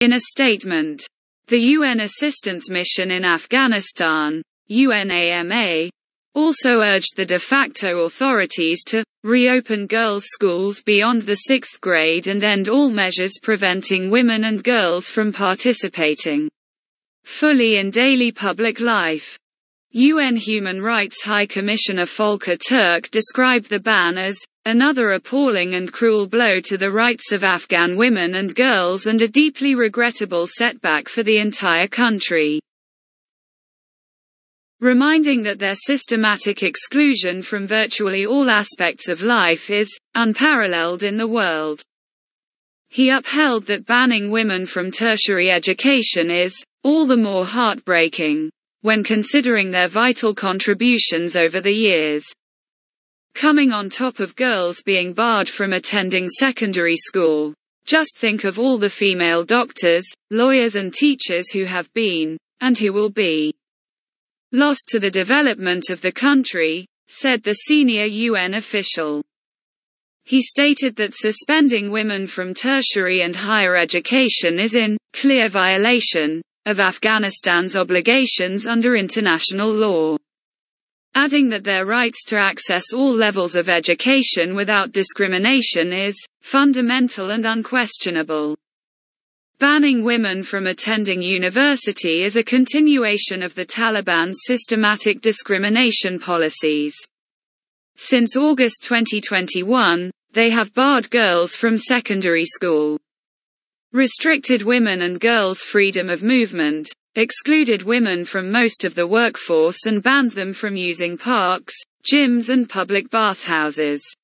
In a statement, the UN Assistance Mission in Afghanistan, UNAMA, also urged the de facto authorities to reopen girls' schools beyond the 6th grade and end all measures preventing women and girls from participating fully in daily public life. UN Human Rights High Commissioner Volker Turk described the ban as another appalling and cruel blow to the rights of Afghan women and girls and a deeply regrettable setback for the entire country, reminding that their systematic exclusion from virtually all aspects of life is unparalleled in the world. He upheld that banning women from tertiary education is all the more heartbreaking when considering their vital contributions over the years, coming on top of girls being barred from attending secondary school. Just think of all the female doctors, lawyers and teachers who have been, and who will be, lost to the development of the country, said the senior UN official. He stated that suspending women from tertiary and higher education is in clear violation of Afghanistan's obligations under international law, adding that their rights to access all levels of education without discrimination is fundamental and unquestionable. Banning women from attending university is a continuation of the Taliban's systematic discrimination policies. Since August 2021, they have barred girls from secondary school, restricted women and girls' freedom of movement, excluded women from most of the workforce and banned them from using parks, gyms and public bathhouses.